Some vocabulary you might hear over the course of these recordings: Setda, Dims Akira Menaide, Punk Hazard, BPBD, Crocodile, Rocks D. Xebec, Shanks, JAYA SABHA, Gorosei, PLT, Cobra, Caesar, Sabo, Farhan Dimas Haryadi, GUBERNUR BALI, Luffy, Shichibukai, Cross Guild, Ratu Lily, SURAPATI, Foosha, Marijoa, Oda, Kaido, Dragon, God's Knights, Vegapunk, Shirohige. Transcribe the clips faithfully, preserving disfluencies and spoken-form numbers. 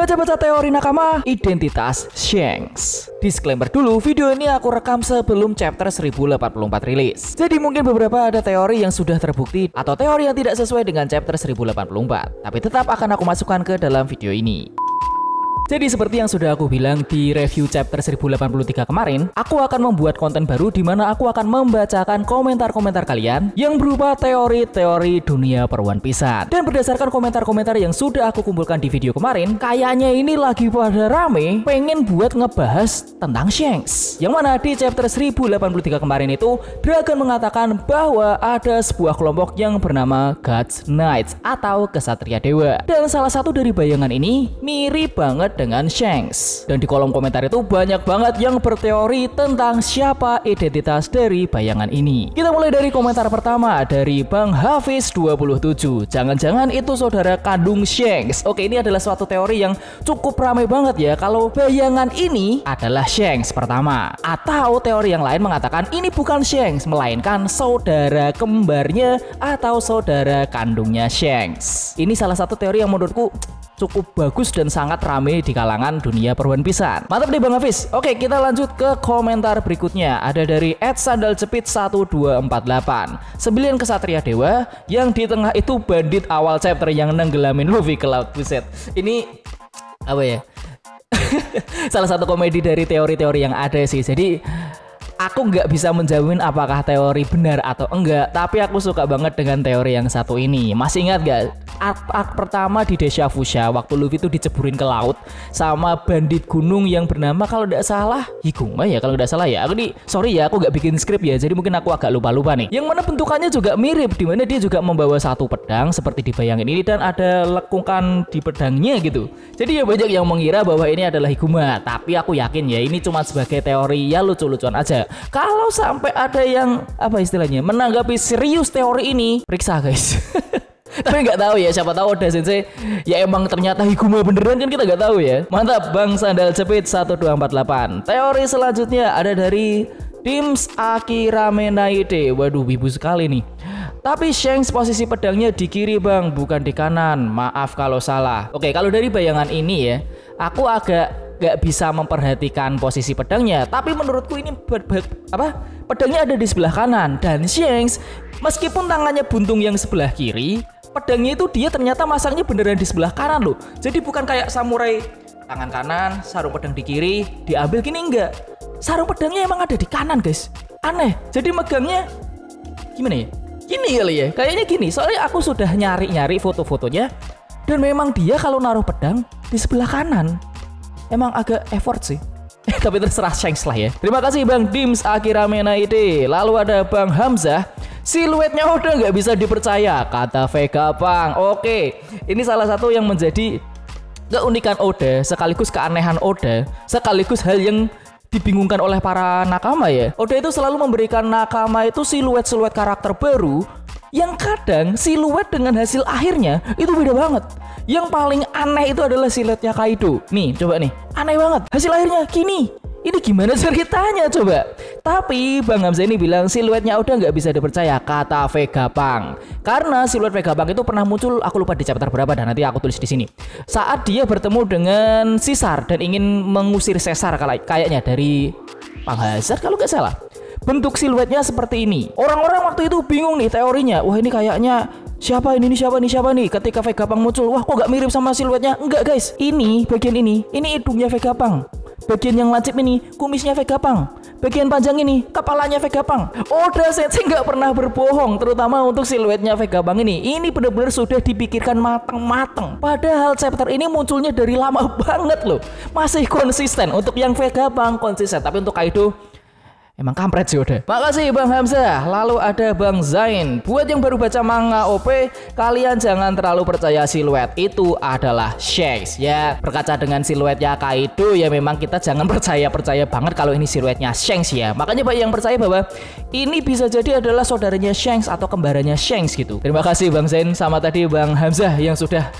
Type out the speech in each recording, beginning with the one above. Baca-baca teori Nakama Identitas Shanks. Disclaimer dulu, video ini aku rekam sebelum chapter seribu delapan puluh empat rilis. Jadi mungkin beberapa ada teori yang sudah terbukti atau teori yang tidak sesuai dengan chapter seribu delapan puluh empat. Tapi tetap akan aku masukkan ke dalam video ini. Jadi seperti yang sudah aku bilang di review chapter seribu delapan puluh tiga kemarin, aku akan membuat konten baru di mana aku akan membacakan komentar-komentar kalian yang berupa teori-teori dunia perwan pisan. Dan berdasarkan komentar-komentar yang sudah aku kumpulkan di video kemarin, kayaknya ini lagi pada rame pengen buat ngebahas tentang Shanks. Yang mana di chapter seribu delapan puluh tiga kemarin itu, Dragon mengatakan bahwa ada sebuah kelompok yang bernama God's Knights atau Kesatria Dewa. Dan salah satu dari bayangan ini mirip banget dengan Shanks. Dan di kolom komentar itu banyak banget yang berteori tentang siapa identitas dari bayangan ini. Kita mulai dari komentar pertama dari Bang Hafiz dua puluh tujuh. Jangan-jangan itu saudara kandung Shanks. Oke, ini adalah suatu teori yang cukup ramai banget ya kalau bayangan ini adalah Shanks pertama. Atau teori yang lain mengatakan ini bukan Shanks melainkan saudara kembarnya atau saudara kandungnya Shanks. Ini salah satu teori yang menurutku cukup bagus dan sangat ramai di kalangan dunia perwan pisan. Mantap deh Bang Hafiz. Oke, kita lanjut ke komentar berikutnya. Ada dari et sandal jepit satu dua empat delapan. sembilan kesatria dewa yang di tengah itu bandit awal chapter yang nenggelamin Luffy ke laut. Buset. Ini apa ya? Salah satu komedi dari teori-teori yang ada sih. Jadi aku nggak bisa menjamin apakah teori benar atau enggak, tapi aku suka banget dengan teori yang satu ini. Masih ingat gak? Arc pertama di Desa Foosha, waktu Luffy itu diceburin ke laut sama bandit gunung yang bernama kalau tidak salah Higuma ya kalau tidak salah ya. Aku di sorry ya, aku nggak bikin skrip ya, jadi mungkin aku agak lupa-lupa nih. Yang mana bentukannya juga mirip, dimana dia juga membawa satu pedang seperti di bayangan ini dan ada lekungkan di pedangnya gitu. Jadi ya banyak yang mengira bahwa ini adalah Higuma, tapi aku yakin ya ini cuma sebagai teori ya lucu-lucuan aja. Kalau sampai ada yang apa istilahnya menanggapi serius teori ini, periksa guys. Tapi nggak tahu ya, siapa tahu Oda Sensei ya emang ternyata Higuma beneran, kan kita nggak tahu ya. Mantap Bang Sandal Jepit satu dua empat delapan. Teori selanjutnya ada dari Dims Akira Menaide. Waduh, wibu sekali nih. Tapi Shanks posisi pedangnya di kiri Bang, bukan di kanan. Maaf kalau salah. Oke, kalau dari bayangan ini ya, aku agak gak bisa memperhatikan posisi pedangnya, tapi menurutku ini apa pedangnya ada di sebelah kanan. Dan Shanks meskipun tangannya buntung yang sebelah kiri, pedangnya itu dia ternyata masangnya beneran di sebelah kanan loh. Jadi bukan kayak samurai tangan kanan sarung pedang di kiri diambil gini, enggak, sarung pedangnya emang ada di kanan guys. Aneh, jadi megangnya gimana ya, gini kali ya, kayaknya gini. Soalnya aku sudah nyari-nyari foto-fotonya dan memang dia kalau naruh pedang di sebelah kanan emang agak effort sih. Tapi terserah Shanks lah ya. Terima kasih Bang Dims Akira Menaide. Lalu ada Bang Hamzah. Siluetnya udah nggak bisa dipercaya, kata Vegapunk. Oke, ini salah satu yang menjadi keunikan Oda, sekaligus keanehan Oda, sekaligus hal yang dibingungkan oleh para nakama ya. Oda itu selalu memberikan nakama itu siluet-siluet karakter baru yang kadang siluet dengan hasil akhirnya itu beda banget. Yang paling aneh itu adalah siluetnya Kaido. Nih, coba nih. Aneh banget. Hasil akhirnya gini. Ini gimana ceritanya coba? Tapi Bang Hamzah ini bilang siluetnya udah nggak bisa dipercaya, kata Vegapunk. Karena siluet Vegapunk itu pernah muncul, aku lupa di chapter berapa dan nanti aku tulis di sini. Saat dia bertemu dengan Caesar dan ingin mengusir Caesar kayaknya dari Punk Hazard kalau nggak salah. Bentuk siluetnya seperti ini. Orang-orang waktu itu bingung nih teorinya. Wah, ini kayaknya siapa ini, ini siapa ini siapa nih. Ketika Vegapunk muncul, wah kok gak mirip sama siluetnya. Enggak guys, ini bagian ini, ini hidungnya Vegapunk. Bagian yang lancip ini, kumisnya Vegapunk. Bagian panjang ini, kepalanya Vegapunk. Oda Sensei nggak pernah berbohong, terutama untuk siluetnya Vegapunk ini. Ini benar-benar sudah dipikirkan mateng-mateng. Padahal chapter ini munculnya dari lama banget loh. Masih konsisten. Untuk yang Vegapunk konsisten, tapi untuk Kaido emang kampret sih udah. Makasih Bang Hamzah. Lalu ada Bang Zain. Buat yang baru baca manga O P, kalian jangan terlalu percaya siluet itu adalah Shanks. Ya, berkaca dengan siluetnya Kaido ya memang kita jangan percaya-percaya banget kalau ini siluetnya Shanks ya. Makanya banyak yang percaya bahwa ini bisa jadi adalah saudaranya Shanks atau kembarannya Shanks gitu. Terima kasih Bang Zain sama tadi Bang Hamzah yang sudah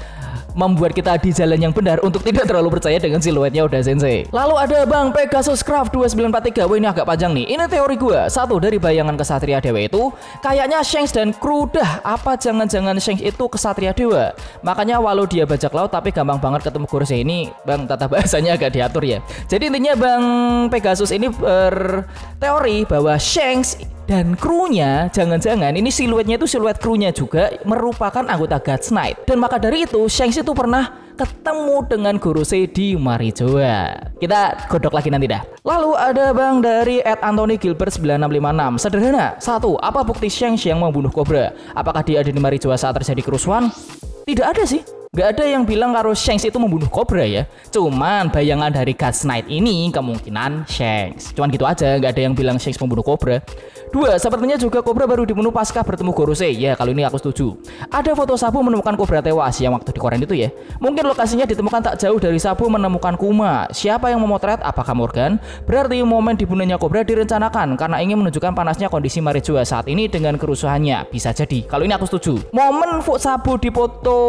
membuat kita di jalan yang benar untuk tidak terlalu percaya dengan siluetnya Oda Sensei. Lalu ada Bang Pegasus Craft dua sembilan empat tiga. Wah, ini agak panjang nih. Ini teori gue. Satu, dari bayangan Kesatria Dewa itu kayaknya Shanks dan kru dah. Apa jangan-jangan Shanks itu Kesatria Dewa? Makanya walau dia bajak laut tapi gampang banget ketemu Gorosei. Ini Bang, tata bahasanya agak diatur ya. Jadi intinya Bang Pegasus ini berteori bahwa Shanks dan krunya, jangan-jangan ini siluetnya itu siluet krunya juga merupakan anggota God's Knight. Dan maka dari itu Shanks itu pernah ketemu dengan Gorosei di Marijoa. Kita godok lagi nanti dah. Lalu ada Bang dari Ed Anthony Gilbert sembilan enam lima enam. Sederhana. Satu, apa bukti Shanks yang membunuh Cobra? Apakah dia ada di Marijoa saat terjadi kerusuhan? Tidak ada sih. Gak ada yang bilang kalau Shanks itu membunuh Cobra ya. Cuman bayangan dari God's Knight ini kemungkinan Shanks. Cuman gitu aja, gak ada yang bilang Shanks membunuh Cobra. Dua, sepertinya juga Cobra baru dibunuh pasca bertemu Gorosei. Ya, kalau ini aku setuju. Ada foto Sabo menemukan Cobra tewas yang waktu di koran itu ya. Mungkin lokasinya ditemukan tak jauh dari Sabo menemukan Kuma. Siapa yang memotret? Apakah Morgan? Berarti momen dibunuhnya Cobra direncanakan karena ingin menunjukkan panasnya kondisi Marijoa saat ini dengan kerusuhannya. Bisa jadi. Kalau ini aku setuju. Momen foto Sabo dipoto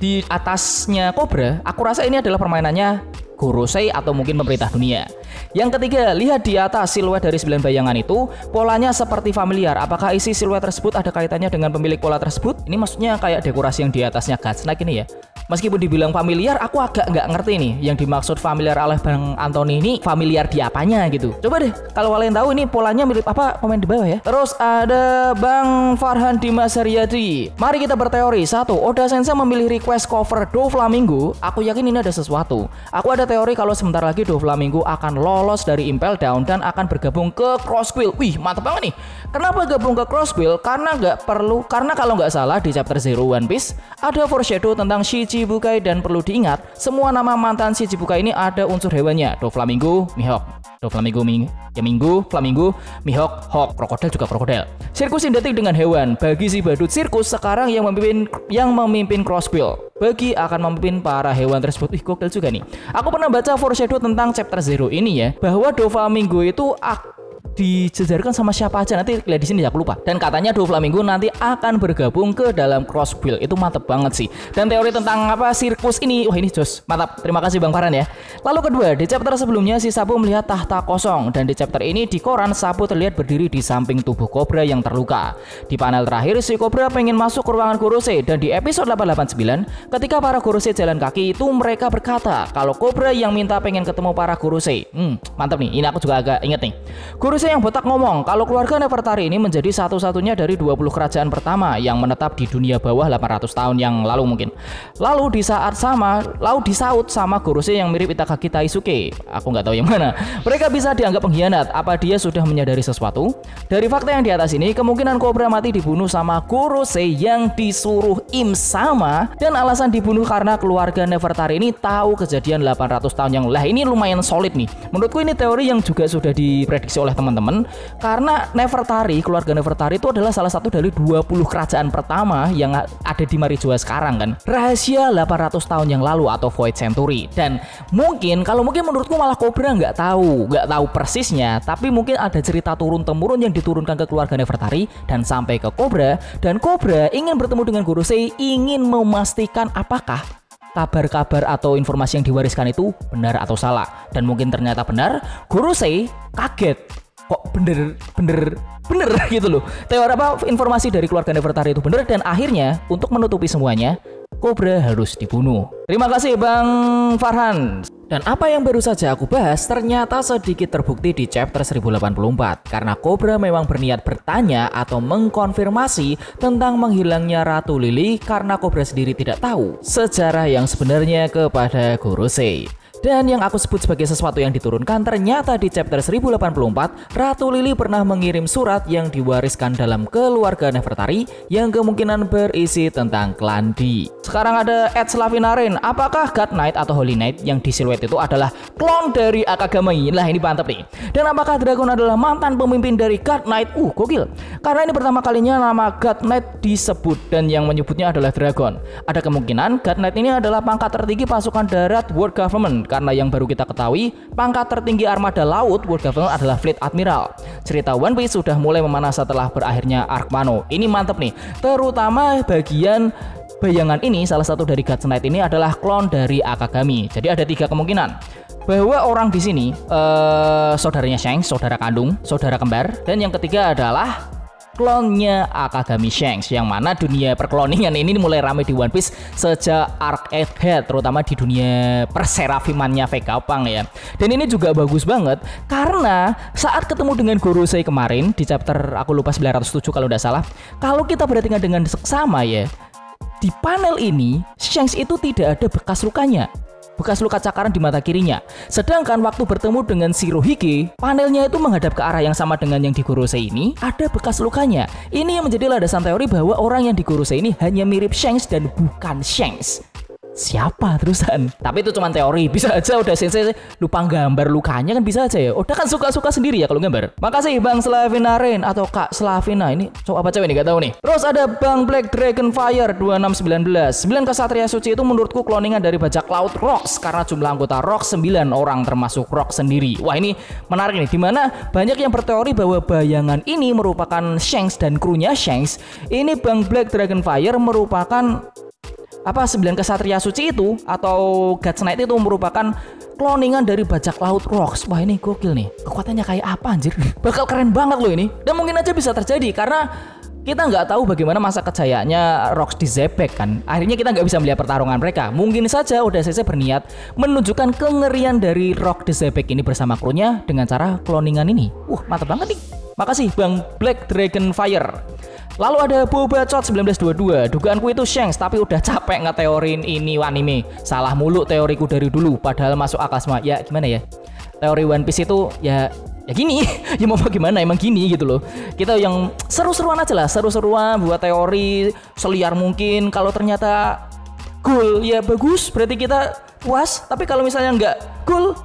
di atasnya Cobra, aku rasa ini adalah permainannya Gorosei atau mungkin pemerintah dunia. Yang ketiga, lihat di atas siluet dari sembilan bayangan itu, polanya seperti familiar. Apakah isi siluet tersebut ada kaitannya dengan pemilik pola tersebut? Ini maksudnya kayak dekorasi yang di atasnya God's Knight ini ya. Meskipun dibilang familiar, aku agak nggak ngerti nih yang dimaksud familiar oleh Bang Anthony ini familiar di apanya gitu. Coba deh, kalau kalian tahu ini polanya mirip apa, komen di bawah ya. Terus ada Bang Farhan Dimas Haryadi. Mari kita berteori. Satu, Oda Sensei memilih request cover Doflamingo. Aku yakin ini ada sesuatu. Aku ada teori kalau sebentar lagi Doflamingo akan lolos dari Impel Down dan akan bergabung ke Cross Guild. Wih, mantap banget nih. Kenapa gabung ke Cross Guild? Karena nggak perlu, karena kalau nggak salah di chapter zero One Piece ada foreshadow tentang Shichibukai. Shichibukai, dan perlu diingat semua nama mantan Shichibukai ini ada unsur hewannya. Doflamingo, Mihawk, Doflamingo, Ming, ya Minggu, Flamingo, Mihawk, Hawk, Crocodile juga Crocodile. Sirkus identik dengan hewan. Bagi si badut sirkus sekarang yang memimpin yang memimpin Cross Guild. Bagi akan memimpin para hewan tersebut. Ih, gokil juga nih. Aku pernah baca foreshadow tentang chapter zero ini ya, bahwa Doflamingo itu ak dijejarkan sama siapa aja, nanti lihat di sini ya, aku lupa. Dan katanya Doflamingo nanti akan bergabung ke dalam Cross Guild. Itu mantep banget sih. Dan teori tentang apa sirkus ini, wah ini jos, mantap. Terima kasih Bang Farhan ya. Lalu kedua, di chapter sebelumnya si Sabo melihat tahta kosong, dan di chapter ini di koran Sabo terlihat berdiri di samping tubuh Cobra yang terluka. Di panel terakhir si Cobra pengen masuk ke ruangan Gorosei, dan di episode delapan delapan sembilan ketika para Gorosei jalan kaki itu mereka berkata kalau Cobra yang minta pengen ketemu para Gorosei. Hmm, mantap nih. Ini aku juga agak inget nih. Gorosei yang botak ngomong kalau keluarga Nefertari ini menjadi satu-satunya dari dua puluh kerajaan pertama yang menetap di dunia bawah delapan ratus tahun yang lalu mungkin. Lalu di saat sama, lalu disaut sama Gorosei yang mirip Itagaki Taisuke. Aku nggak tahu yang mana. Mereka bisa dianggap pengkhianat. Apa dia sudah menyadari sesuatu? Dari fakta yang di atas ini, kemungkinan Cobra mati dibunuh sama Gorosei yang disuruh Imu Sama, dan alasan dibunuh karena keluarga Nefertari ini tahu kejadian delapan ratus tahun yang lah. Ini lumayan solid nih. Menurutku ini teori yang juga sudah diprediksi oleh teman teman-teman, karena Nefertari, keluarga Nefertari itu adalah salah satu dari dua puluh kerajaan pertama yang ada di Marijoa sekarang kan. Rahasia delapan ratus tahun yang lalu atau Void Century. Dan mungkin, kalau mungkin menurutku malah Cobra nggak tahu, nggak tahu persisnya, tapi mungkin ada cerita turun-temurun yang diturunkan ke keluarga Nefertari dan sampai ke Cobra, dan Cobra ingin bertemu dengan Gorosei, ingin memastikan apakah kabar-kabar atau informasi yang diwariskan itu benar atau salah. Dan mungkin ternyata benar. Gorosei kaget. Kok bener bener bener gitu loh, teori apa informasi dari keluarga Nefertari itu bener, dan akhirnya untuk menutupi semuanya Cobra harus dibunuh. Terima kasih Bang Farhan. Dan apa yang baru saja aku bahas ternyata sedikit terbukti di chapter seribu delapan puluh empat, karena Cobra memang berniat bertanya atau mengkonfirmasi tentang menghilangnya Ratu Lily karena Cobra sendiri tidak tahu sejarah yang sebenarnya kepada Gorosei. Dan yang aku sebut sebagai sesuatu yang diturunkan, ternyata di chapter seribu delapan puluh empat Ratu Lily pernah mengirim surat yang diwariskan dalam keluarga Nefertari yang kemungkinan berisi tentang klan D. Sekarang ada Ed Slavinarin. Apakah God Knight atau Holy Knight yang disiluet itu adalah klon dari Akagami? Lah ini mantep nih. Dan apakah Dragon adalah mantan pemimpin dari God Knight? Uh gokil. Karena ini pertama kalinya nama God Knight disebut, dan yang menyebutnya adalah Dragon. Ada kemungkinan God Knight ini adalah pangkat tertinggi pasukan darat World Government, karena yang baru kita ketahui pangkat tertinggi armada laut World Government adalah Fleet Admiral. Cerita One Piece sudah mulai memanas setelah berakhirnya Ark Wano. Ini mantep nih, terutama bagian bayangan ini, salah satu dari God's Knights ini adalah klon dari Akagami. Jadi ada tiga kemungkinan bahwa orang di sini eh, saudaranya Shanks, saudara kandung, saudara kembar, dan yang ketiga adalah klonnya Akagami Shanks, yang mana dunia perkloningan ini mulai ramai di One Piece sejak Arc Eight Head, terutama di dunia perserafimannya Vegapunk ya. Dan ini juga bagus banget karena saat ketemu dengan Gorosei kemarin di chapter aku lupa sembilan ratus tujuh kalau tidak salah, kalau kita perhatikan dengan seksama ya, di panel ini Shanks itu tidak ada bekas lukanya, bekas luka cakaran di mata kirinya. Sedangkan waktu bertemu dengan Shirohige, panelnya itu menghadap ke arah yang sama dengan yang di Gorosei ini, ada bekas lukanya. Ini yang menjadi landasan teori bahwa orang yang di Gorosei ini hanya mirip Shanks dan bukan Shanks. Siapa terusan? Tapi itu cuma teori, bisa aja udah sensei lupa gambar lukanya, kan bisa aja ya. Udah kan suka-suka sendiri ya kalau gambar. Makasih Bang Slavina Rain atau Kak Slavina, ini cowok apa cewek nih, gak tahu nih. Terus ada Bang Black Dragon Fire dua enam satu sembilan. sembilan kesatria suci itu menurutku kloningan dari bajak laut Rocks karena jumlah anggota Rocks sembilan orang termasuk Rocks sendiri. Wah, ini menarik nih, dimana banyak yang berteori bahwa bayangan ini merupakan Shanks dan krunya Shanks. Ini Bang Black Dragon Fire merupakan apa, sembilan kesatria suci itu atau God's Knight itu merupakan kloningan dari bajak laut Rocks. Wah, ini gokil nih, kekuatannya kayak apa anjir, bakal keren banget loh ini. Dan mungkin aja bisa terjadi karena kita nggak tahu bagaimana masa kejayaannya Rocks D. Xebec kan. Akhirnya kita nggak bisa melihat pertarungan mereka. Mungkin saja Oda Sensei berniat menunjukkan kengerian dari Rocks D. Xebec ini bersama krunya dengan cara kloningan ini. Uh, mantap banget nih. Makasih Bang Black Dragon Fire. Lalu ada Boba Chot sembilan belas dua puluh dua. Dugaanku itu Shanks, tapi udah capek ngeteorin ini anime. Salah mulu teoriku dari dulu, padahal masuk akal semua. Ya gimana ya, teori One Piece itu ya ya gini ya, mau bagaimana, emang gini gitu loh. Kita yang seru-seruan aja lah, seru-seruan buat teori seliar mungkin. Kalau ternyata cool ya bagus, berarti kita puas. Tapi kalau misalnya nggak cool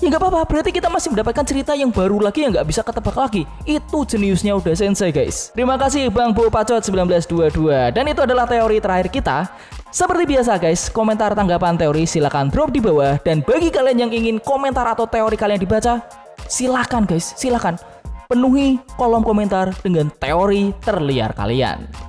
ya nggak apa-apa, berarti kita masih mendapatkan cerita yang baru lagi yang nggak bisa ketebak lagi. Itu jeniusnya Oda Sensei guys. Terima kasih Bang Bo Pacot seribu sembilan ratus dua puluh dua. Dan itu adalah teori terakhir kita. Seperti biasa guys, komentar tanggapan teori silahkan drop di bawah. Dan bagi kalian yang ingin komentar atau teori kalian dibaca, silahkan guys, silahkan penuhi kolom komentar dengan teori terliar kalian.